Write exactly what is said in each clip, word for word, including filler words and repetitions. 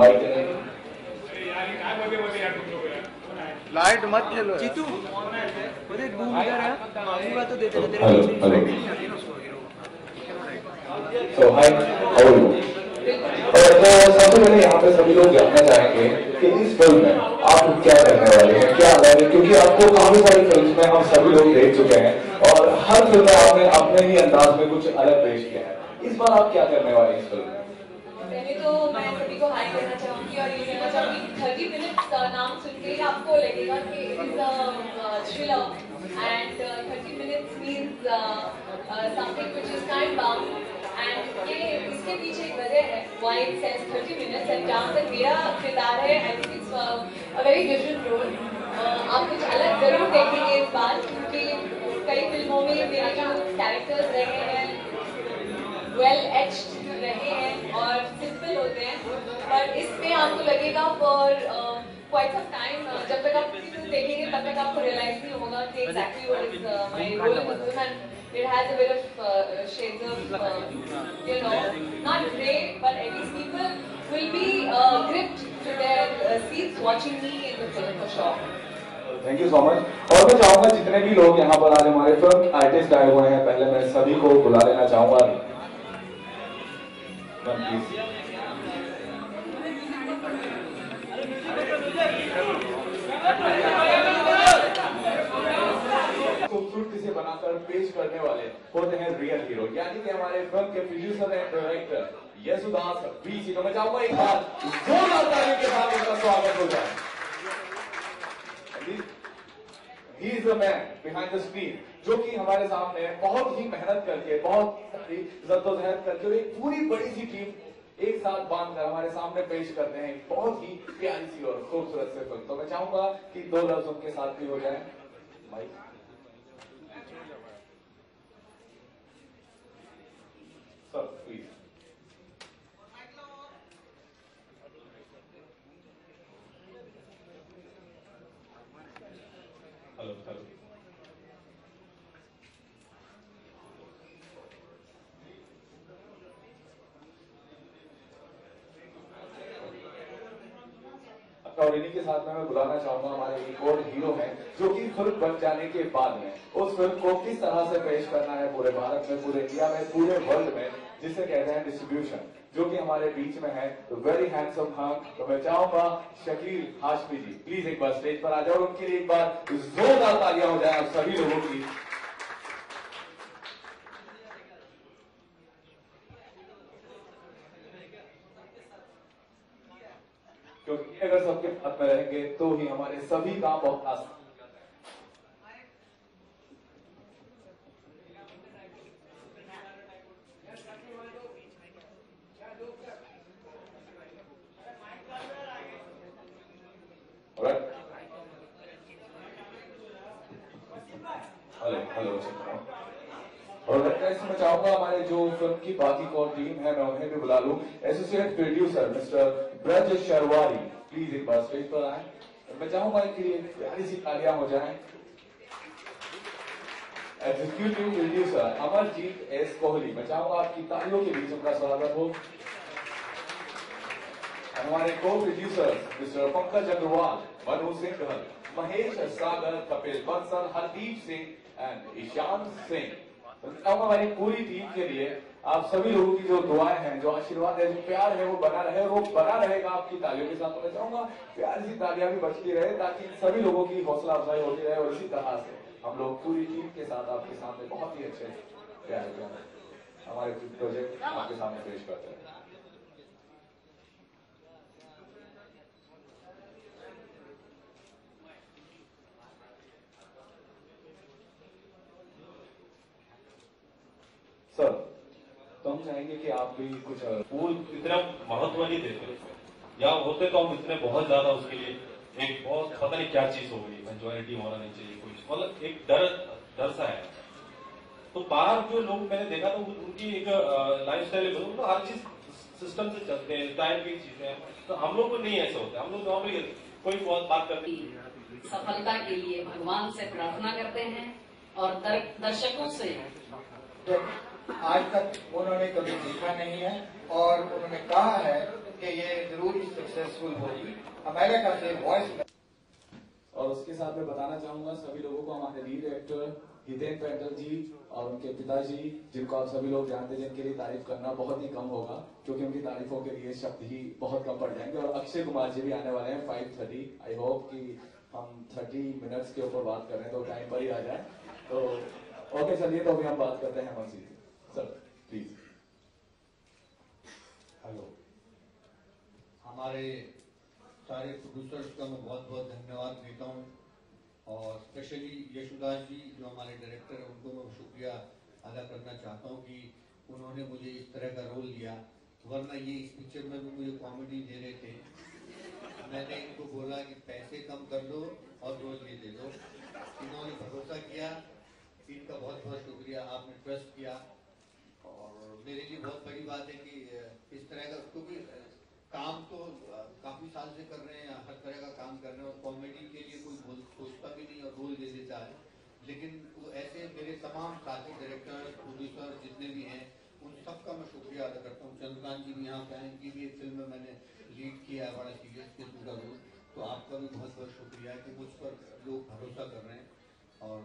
Mic light मत चलो जीतू मुझे घूम इधर है मांगूंगा तो देते रहते हैं। So hi how are you. और तो सबसे पहले यहाँ पे सभी लोग जानना चाहेंगे कि इस फिल्म में आप क्या करने वाले हैं, क्या वाले, क्योंकि आपको काफी सारी फिल्म में हम सभी लोग देख चुके हैं और हर फिल्म में आपने अपने ही अंदाज में कुछ अलग पेश किया है। इस बार आप क्या करने वाले हैं इस फिल्म में? पहले तो मैं सभी को हाई करना चाहूँगी और ये कहना चाहूँगी थर्टी मिनट्स का नाम सुन के ही आपको लगेगा कि it is a thriller and thirty minutes means something which is time bound and ये इसके पीछे एक वजह है why it says thirty minutes and जहाँ तक मेरा किरदार है I think it's a very different role. आप कुछ अलग जरूर देखेंगे इस बार क्योंकि कई फिल्मों में मेरे जो कैरेक्टर्स रहे हैं वेल एच्ड रहे हैं और सिंपल होते हैं पर इसमें आपको लगेगा फॉर क्वाइट सम टाइम जब तक आप देखेंगे तब तक आपको रियलाइज नहीं होगा कि exactly what is my role in this and it has a bit of shades of you know not grey but at least people will be gripped to their seats watching me in the film for sure. Thank you so much. और मैं चाहूँगा जितने भी लोग यहाँ पर आज हमारे फिल्म आर्टिस्ट आए हुए हैं पहले मैं सभी को बुला लेना चाहूँगा। खूबसूरती से बनाकर पेश करने वाले होते हैं रियल हीरो यानी कि हमारे फिल्म के producer and director Yesudas B ji को मैं चाहूँगा एक बार जोरदार तालियों के साथ उनका स्वागत हो जाए। He is the man behind the screen, जो कि हमारे सामने बहुत ही मेहनत करके बहुत सारी जद्दोजहद करके और एक पूरी बड़ी सी टीम एक साथ बांधकर हमारे सामने पेश करते हैं बहुत ही प्यारी सी और खूबसूरत से फिल्म। तो मैं चाहूंगा कि दो लफ्ज उनके साथ भी हो जाए। भाई सर प्लीज हेलो हेलो और इन्हीं के साथ में मैं बुलाना चाहूंगा हमारे एक और हीरो हैं जो कि फिल्म बन जाने के बाद में उस फिल्म को किस तरह से पेश करना है पूरे भारत में पूरे इंडिया में पूरे वर्ल्ड में जिसे कहते हैं डिस्ट्रीब्यूशन, जो कि हमारे बीच में है वेरी हैंडसम खान। तो मैं चाहूंगा शकील हाशमी जी प्लीज एक बार स्टेज पर आ जाओ और उनके लिए एक बार जोरदार तालियां हो जाए आप सभी लोगों की। अगर सबके हाथ में रहेंगे तो ही हमारे सभी काम बहुत आसान। हेलो हेलो और मैं चाहूंगा हमारे जो फिल्म की बाकी कौन टीम है मैं उन्हें भी बुला लूं। Associate producer mister Braj Srivastava please एक बार स्टेज पर आए। मैं चाहूंगा कि प्यारी सी तालियां हो जाए। Executive producer Amarjeet S Kohli मैं चाहूंगा आपकी तालियों के बीच उनका स्वागत हो। हमारे co producer mister Pankaj Agarwal Manu Singh Mahesh Sagar Kapil Bansal Hardeep Singh and Ishant Singh. अब हमारी पूरी टीम के लिए आप सभी लोगों की जो दुआएं हैं जो आशीर्वाद है जो प्यार है वो बना रहे वो बना रहेगा आपकी तालियों के साथ। मैं चाहूंगा प्यार सी तालियां भी बचती रहे ताकि सभी लोगों की हौसला अफजाई होती रहे और इसी तरह से हम लोग पूरी टीम के साथ आपके सामने बहुत ही अच्छे प्यार हमारे प्रोजेक्ट आपके सामने पेश करते हैं। सर तो हम चाहेंगे कि आप भी कुछ फूल इतना महत्व नहीं देते या होते तो हम इतने बहुत ज्यादा उसके लिए एक बहुत पता नहीं क्या चीज हो गई मेजोरिटी होना नहीं चाहिए कुछ मतलब एक डर डर सा है। तो बाहर जो लोग मैंने देखा तो उनकी एक लाइफ स्टाइल है तो हर चीज सिस्टम से चलते हैं टाइम की चीजें तो हम लोग को नहीं ऐसा होता। हम लोग नॉर्मली कोई बहुत बात करते हैं सफलता के लिए भगवान से प्रार्थना करते हैं और दर्शकों से आज तक उन्होंने कभी देखा नहीं है और उन्होंने कहा है कि ये जरूर सक्सेसफुल होगी अमेरिका से वॉइस। और उसके साथ मैं बताना चाहूंगा सभी लोगों को हमारे लीड एक्टर हितेन पैटेल जी और उनके पिताजी, जिनको आप सभी लोग जानते हैं, जिनके लिए तारीफ करना बहुत ही कम होगा क्योंकि उनकी तारीफों के लिए शब्द ही बहुत कम पड़ जाएंगे। और अक्षय कुमार जी भी आने वाले हैं फाइव थर्टी। आई होप कि हम थर्टी मिनट्स के ऊपर बात कर रहे हैं तो टाइम पर ही आ जाए। तो ओके चलिए, तो अभी हम बात करते हैं हमारे सर प्लीज। हेलो, हमारे सारे प्रोड्यूसर्स का मैं बहुत बहुत धन्यवाद देता हूँ और स्पेशली यशुदास जी जो हमारे डायरेक्टर हैं उनको मैं शुक्रिया अदा करना चाहता हूँ कि उन्होंने मुझे इस तरह का रोल दिया, वरना ये इस पिक्चर में भी मुझे कॉमेडी दे रहे थे। मैंने इनको बोला कि पैसे कम कर दो और रोल ये दे दो, इन्होंने भरोसा किया। इनका बहुत बहुत शुक्रिया, आपने ट्रस्ट किया और मेरे लिए बहुत बड़ी बात है कि इस तरह का, क्योंकि काम तो काफी साल से कर रहे हैं, हर तरह का काम कर रहे हैं और कॉमेडी के लिए कोई सोचता भी नहीं और रोल दे देता है। लेकिन वो ऐसे मेरे तमाम साथी डायरेक्टर, प्रोड्यूसर जितने भी हैं उन सबका मैं शुक्रिया अदा करता हूँ। चंद्रकांत जी भी यहाँ पे हैं, इनकी भी एक फिल्म में मैंने लीड किया है, बड़ा सीरियस फिल्म का रोल। तो आपका भी बहुत बहुत शुक्रिया कि मुझ पर लोग भरोसा कर रहे हैं और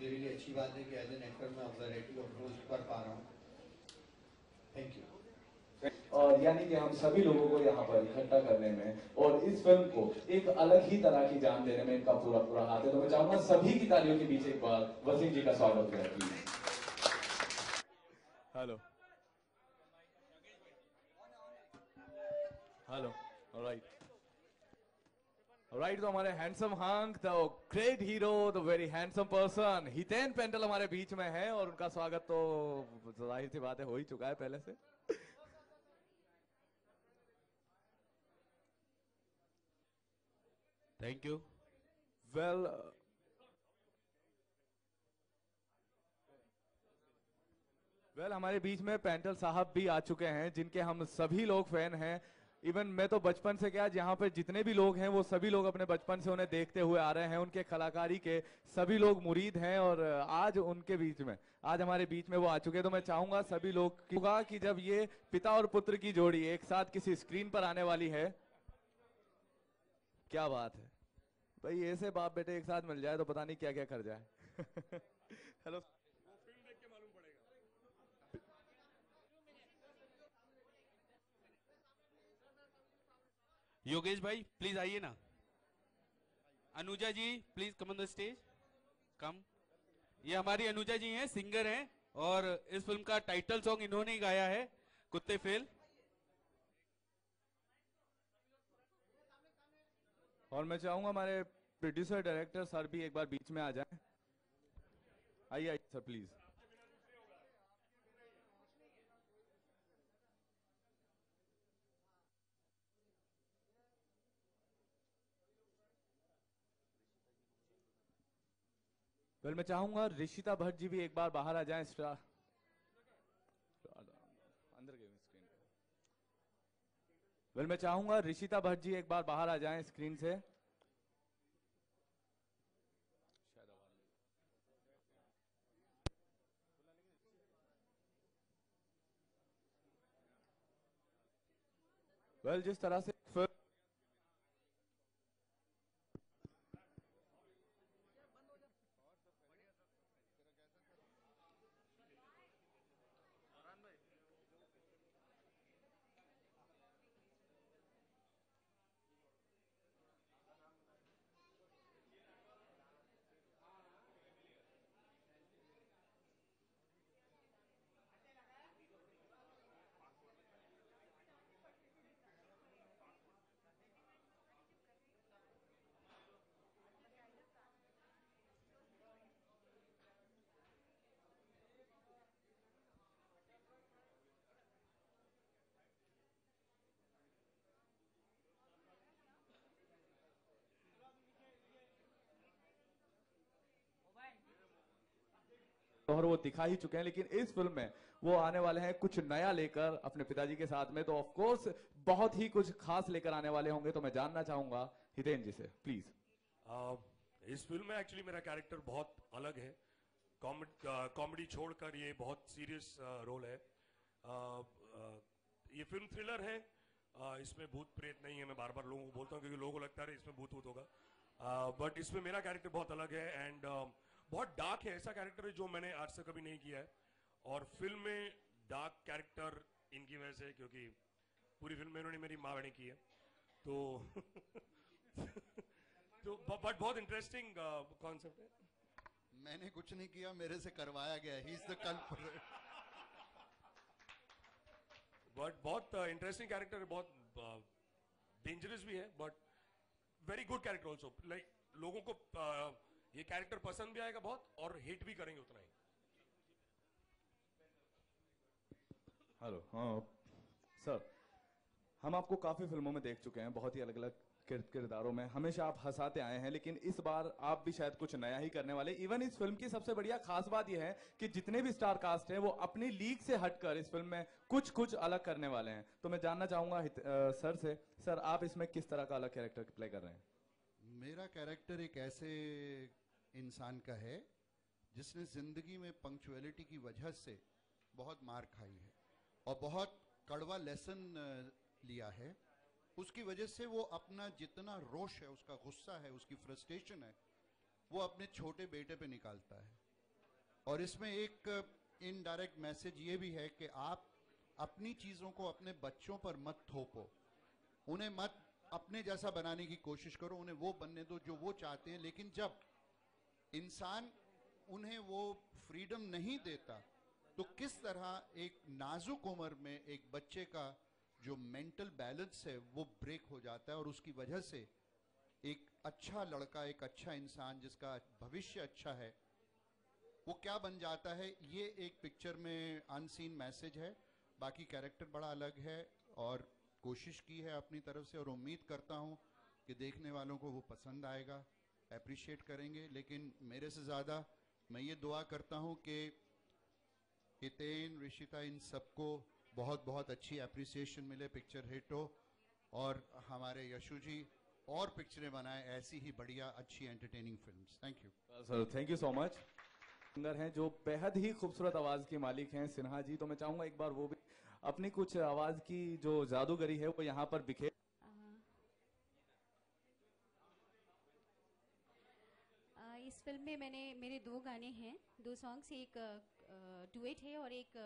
मेरे लिए अच्छी बात है कि एज एन एक्टर मैं वैरायटी ऑफ रोल्स कर पा रहा हूँ। Thank you. और यानी कि हम सभी लोगों को यहाँ पर इकट्ठा करने में और इस फिल्म को एक अलग ही तरह की जान देने में इनका पूरा पूरा हाथ है। तो मैं चाहूंगा सभी की तालियों के बीच एक बार वसीम जी का स्वागत करें। Hello hello alright alright. तो हमारे handsome hunk, the great hero, the very handsome person Hiten Patel हमारे बीच में है और उनका स्वागत तो जाहिर सी बात है हो ही चुका है पहले से। Thank you. Well, uh, well हमारे बीच में पैटेल साहब भी आ चुके हैं जिनके हम सभी लोग फैन हैं। इवन मैं तो बचपन से क्या, यहाँ पे जितने भी लोग हैं वो सभी लोग अपने बचपन से उन्हें देखते हुए आ रहे हैं, उनके कलाकारी के सभी लोग मुरीद हैं और आज उनके बीच में, आज हमारे बीच में वो आ चुके हैं। तो मैं चाहूंगा सभी लोग होगा कि जब ये पिता और पुत्र की जोड़ी एक साथ किसी स्क्रीन पर आने वाली है, क्या बात है भाई, ऐसे बाप बेटे एक साथ मिल जाए तो पता नहीं क्या क्या कर जाए। हेलो, योगेश भाई प्लीज आइए ना। Anuja ji please come on the stage, come. ये हमारी अनुजा जी हैं, सिंगर हैं और इस फिल्म का टाइटल सॉन्ग इन्होंने ही गाया है, कुत्ते फेल। और मैं चाहूंगा हमारे प्रोड्यूसर डायरेक्टर सर भी एक बार बीच में आ जाएं। आइए आइए सर प्लीज। वेल मैं चाहूंगा ऋषिता भट्ट जी भी एक बार बाहर आ जाएं। स्टार वेल well, मैं चाहूंगा ऋषिता भट्ट जी एक बार बाहर आ जाएं स्क्रीन से। वेल well, जिस तरह से फिर और वो दिखा ही चुके हैं, लेकिन इस फिल्म में वो आने वाले हैं कुछ नया लेकर अपने पिताजी के साथ में, तो ऑफ कोर्स बहुत ही कुछ खास लेकर आने वाले होंगे। तो मैं जानना चाहूंगा हितेन जी से प्लीज। uh, इस फिल्म में एक्चुअली मेरा कैरेक्टर बहुत अलग है, कॉमेडी uh, छोड़कर ये बहुत सीरियस रोल uh, है। uh, uh, ये फिल्म थ्रिलर है आ, इसमें भूत प्रेत नहीं है, मैं बार बार लोगों को बोलता हूँ क्योंकि लोगों को लगता है इसमें भूत भूत होगा, बट इसमें मेरा कैरेक्टर बहुत अलग है एंड uh, बहुत डार्क है, ऐसा कैरेक्टर है जो मैंने आज तक कभी नहीं किया है। और फिल्म में डार्क कैरेक्टर इनकी वजह से, क्योंकि पूरी फिल्म में इन्होंने मेरी माँ बहनी की है तो तो बट बहुत इंटरेस्टिंग कॉन्सेप्ट है। मैंने कुछ नहीं किया, मेरे से करवाया गया, he is the culprit. But बहुत इंटरेस्टिंग कैरेक्टर है, बहुत डेंजरस uh, भी है, but very good character also. Like लोगों को uh, ये कैरेक्टर पसंद भी आएगा बहुत और हेट भी करेंगे उतना ही। हेलो, हाँ सर, हम आपको काफी फिल्मों में देख चुके हैं, बहुत ही अलग अलग किरदारों में, हमेशा आप हंसाते आए हैं, लेकिन इस बार आप भी शायद कुछ नया ही करने वाले। इवन इस फिल्म की सबसे बढ़िया खास बात यह है कि जितने भी स्टार कास्ट हैं वो अपनी लीग से हटकर इस फिल्म में कुछ कुछ अलग करने वाले हैं। तो मैं जानना चाहूंगा सर से, सर आप इसमें किस तरह का अलग कैरेक्टर प्ले कर रहे हैं? मेरा कैरेक्टर एक ऐसे इंसान का है जिसने जिंदगी में पंक्चुअलिटी की वजह से बहुत मार खाई है और बहुत कड़वा लेसन लिया है। उसकी वजह से वो अपना जितना रोष है, उसका गुस्सा है, उसकी फ्रस्ट्रेशन है, वो अपने छोटे बेटे पे निकालता है। और इसमें एक इनडायरेक्ट मैसेज ये भी है कि आप अपनी चीज़ों को अपने बच्चों पर मत थोपो, उन्हें मत अपने जैसा बनाने की कोशिश करो, उन्हें वो बनने दो जो वो चाहते हैं। लेकिन जब इंसान उन्हें वो फ्रीडम नहीं देता तो किस तरह एक नाजुक उम्र में एक बच्चे का जो मेंटल बैलेंस है वो ब्रेक हो जाता है और उसकी वजह से एक अच्छा लड़का, एक अच्छा इंसान जिसका भविष्य अच्छा है, वो क्या बन जाता है। ये एक पिक्चर में अनसीन मैसेज है। बाकी कैरेक्टर बड़ा अलग है और कोशिश की है अपनी तरफ से और उम्मीद करता हूँ कि देखने वालों को वो पसंद आएगा, अप्रिशिएट करेंगे। लेकिन मेरे से ज़्यादा मैं ये दुआ करता हूँ कि हितेन, ऋषिता, इन सबको बहुत बहुत अच्छी एप्रिसिएशन मिले, पिक्चर हिट हो और हमारे यशु जी और पिक्चरें बनाएं ऐसी ही बढ़िया अच्छी entertaining films. Thank you sir, thank you so much. Singer हैं जो बेहद ही खूबसूरत आवाज के मालिक हैं सिन्हा जी, तो मैं चाहूंगा एक बार वो भी अपनी कुछ आवाज की जो जादूगरी है वो यहाँ पर बिखेर। इस फिल्म में मैंने मेरे दो गाने हैं, दो सॉन्ग्स, एक डुएट है और एक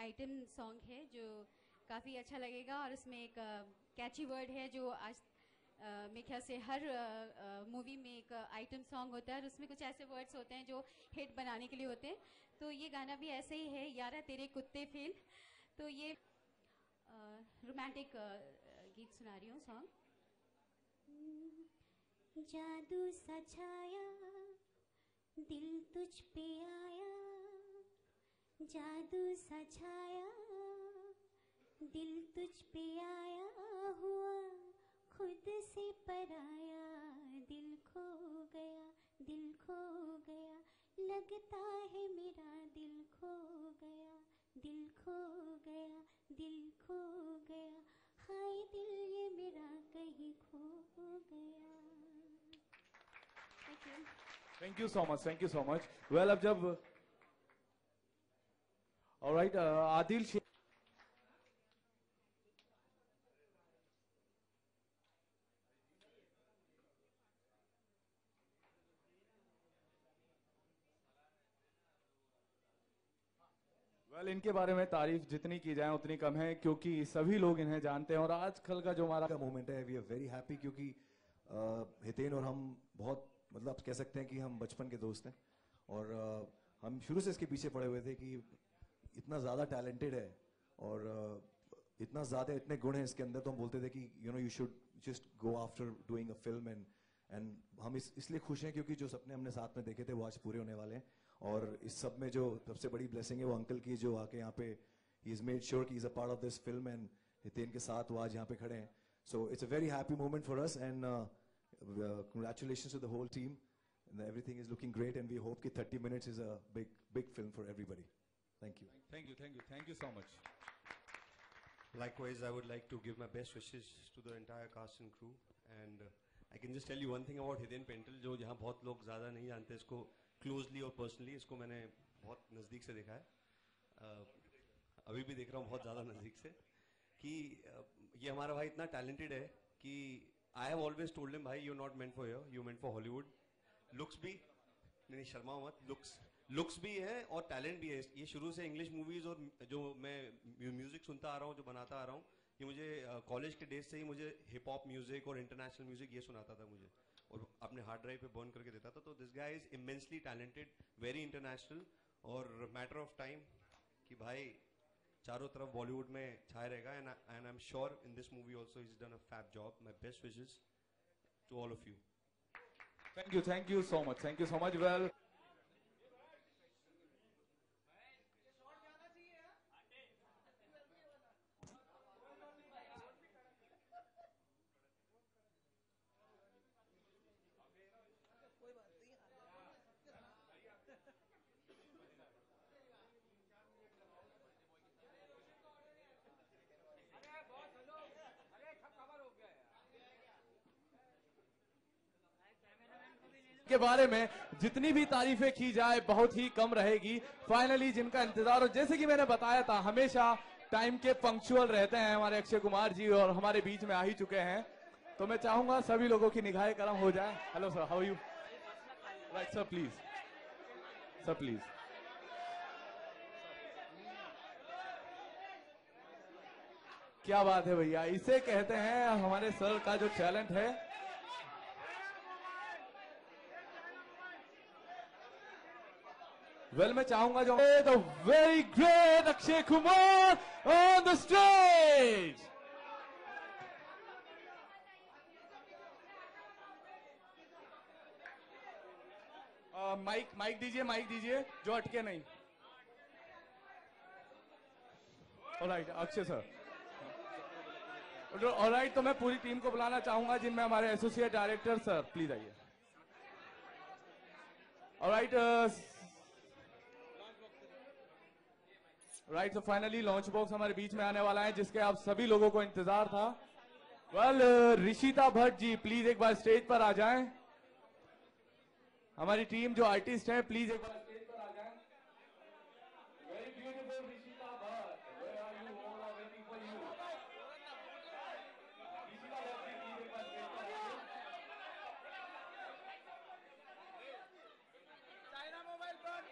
आइटम सॉन्ग है जो काफ़ी अच्छा लगेगा। और उसमें एक कैची वर्ड है जो आज मेरे ख्याल से हर मूवी में एक आइटम सॉन्ग होता है और उसमें कुछ ऐसे वर्ड्स होते हैं जो हिट बनाने के लिए होते हैं। तो ये गाना भी ऐसे ही है, यारा तेरे कुत्ते फेल। तो ये रोमांटिक गीत सुना रही हूँ, सॉन्ग। जादू सजाया दिल तुझ पे आया, जादू सजाया दिल तुझ पे आया, हुआ खुद से पराया, दिल खो गया, दिल खो गया, लगता है मेरा दिल खो गया, दिल खो गया, दिल खो गया, हाय दिल ये मेरा कहीं खो गया। Thank you, thank you so much, thank you so much. Well, अब जब alright right, uh, Adil Shaikh. Well, इनके बारे में तारीफ जितनी की जाए उतनी कम है क्योंकि सभी लोग इन्हें जानते हैं और आजकल का जो हमारा मोमेंट है, वी आर वेरी हैप्पी क्योंकि uh, हितेन और हम बहुत, मतलब कह सकते हैं कि हम बचपन के दोस्त हैं और uh, हम शुरू से इसके पीछे पड़े हुए थे कि इतना ज़्यादा टैलेंटेड है और इतना ज़्यादा इतने गुण हैं इसके अंदर। तो हम बोलते थे कि you know you should just go after doing a film and and हम इस इसलिए खुश हैं क्योंकि जो सपने हमने साथ में देखे थे वो आज पूरे होने वाले हैं। और इस सब में जो सबसे बड़ी ब्लेसिंग है वो अंकल की, जो आके यहाँ पे ही इज़ मेड श्योर की is a part of this film and Hiten के साथ वो आज यहाँ पे खड़े हैं। So it's a very happy moment for us and congratulations to the whole team and everything is looking great and we hope कि thirty minutes is a big big film for everybody. Thank you. Thank you, thank you, thank you so much. Likewise, I would like to give my best wishes to the entire cast and crew. And uh, I can just tell you one thing about Hiten Patel, जो जहाँ बहुत लोग ज़्यादा नहीं जानते इसको closely और personally, इसको मैंने बहुत नज़दीक से देखा है, uh, अभी भी देख रहा हूँ बहुत ज़्यादा नज़दीक से। कि ये हमारा भाई इतना टैलेंटेड है कि I have always told him भाई you not meant for here, you meant for Hollywood. Looks भी नहीं, शर्मा मत, लुक्स लुक्स भी है और टैलेंट भी है. ये शुरू से इंग्लिश मूवीज और जो मैं म्यूजिक सुनता आ रहा हूँ, जो बनाता आ रहा हूँ, ये मुझे कॉलेज के डेज से ही मुझे हिप हॉप म्यूजिक और इंटरनेशनल म्यूजिक ये सुनाता था मुझे, और अपने हार्ड ड्राइव पे बर्न करके देता था. तो this guy is immensely talented, very international, और मैटर ऑफ टाइम कि भाई चारों तरफ बॉलीवुड में छाए रहेगा. And I am sure in this movie also is done a fab job. My best Wishes to all of you. Thank you so much. Thank you so much. Well, के बारे में जितनी भी तारीफें की जाए बहुत ही कम रहेगी. फाइनली जिनका इंतजार हो, जैसे कि मैंने बताया था, हमेशा टाइम के पंक्चुअल रहते हैं हमारे अक्षय कुमार जी, और हमारे बीच में आ ही चुके हैं. तो मैं चाहूंगा सभी लोगों की निगाहें करम हो जाए. Hello sir, how you? Right sir, please sir, please. क्या बात है भैया, इसे कहते हैं हमारे सर का जो टैलेंट है. वेल well, मैं चाहूंगा जो the very great Akshay Kumar on the stage. Mike mike दीजिए, माइक दीजिए, जो अटके नहीं. Alright Akshay sir, alright. तो मैं पूरी टीम को बुलाना चाहूंगा जिनमें हमारे एसोसिएट डायरेक्टर सर, प्लीज आइए. ऑलराइट राइट, तो फाइनली लॉन्च बॉक्स हमारे बीच में आने वाला है, जिसके आप सभी लोगों को इंतजार था. Well well, Rishita Bhatt ji please एक बार स्टेज पर आ जाएं. हमारी टीम जो आर्टिस्ट है प्लीज एक बार स्टेज पर आ जाएं. Very beautiful Rishita Bhatt, where are you, all are waiting for you. Rishita Bhatt ji please एक बार स्टेज पर आ जाएं. चाइना मोबाइल पर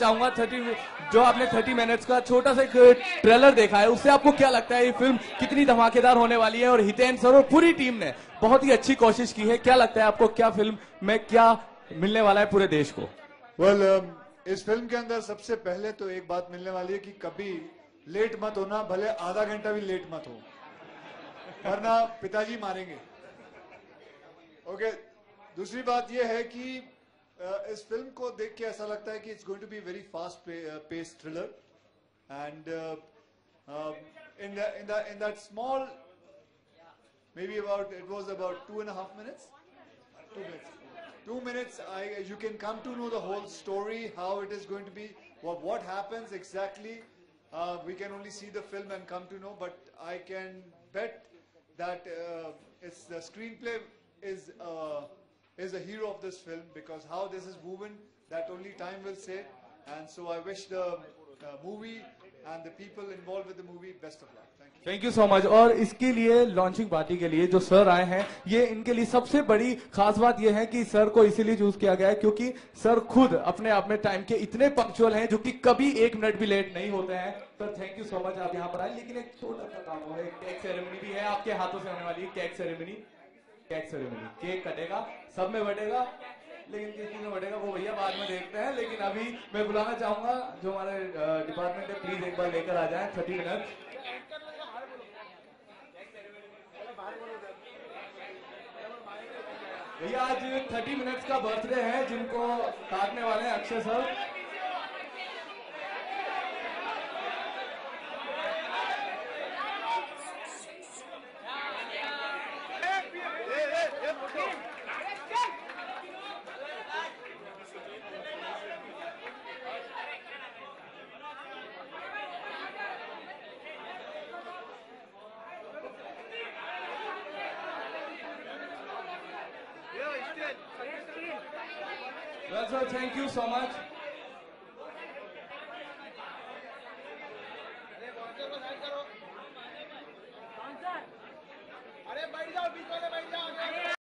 चाहूंगा. थर्टी जो आपने थर्टी मिनट्स का छोटा सा एक ट्रेलर देखा है, उससे आपको क्या लगता है ये फिल्म कितनी धमाकेदार होने वाली है? और हितेन सर और पूरी टीम ने बहुत ही अच्छी कोशिश की है. क्या लगता है आपको, क्या फिल्म में क्या मिलने वाला है पूरे देश को? वेल well, um, इस फिल्म के अंदर सबसे पहले तो एक बात मिलने वाली है कि कभी लेट मत होना, भले आधा घंटा भी लेट मत हो, वरना पिताजी मारेंगे. ओके okay, दूसरी बात यह है कि Uh, इस फिल्म को देख के ऐसा लगता है कि it's going to be very fast pace thriller, and in in in that small may be about it was about two and half minutes two minutes two minutes I you can come to know the whole story, how it is going to be, what happens exactly. We can only see the film and come to know, but I can bet that it's the screen play is is the hero of this film, because how this is woven, that only time will say. And so I wish the uh, movie and the people involved with the movie best of luck. Thank you. Thank you so much. और इसके लिए launching party के लिए जो sir आए हैं, ये इनके लिए सबसे बड़ी खास बात ये है कि सर को इसीलिए चूज किया गया है क्योंकि सर खुद अपने आप में टाइम के इतने पंक्चुअल हैं जो कि कभी एक मिनट भी लेट नहीं होते हैं. Sir thank you so much आप यहाँ पर आए. लेकिन एक छोटा सा काम है, केक सेरेमनी भी है आपके हाथों से होने वाली. Cake ceremony, cake ceremony, cake कटेगा, सब में बटेगा, लेकिन किसी में बढ़ेगा वो भैया बाद में देखते हैं. लेकिन अभी मैं बुलाना चाहूंगा जो हमारे डिपार्टमेंट है, प्लीज एक बार लेकर आ जाए थर्टी मिनट्स. भैया आज थर्टी मिनट्स का बर्थडे है जिनको काटने वाले हैं Akshay sir. Well, sir, thank you so much. अरे बैठ जाओ, बीच वाले बैठ जाओ.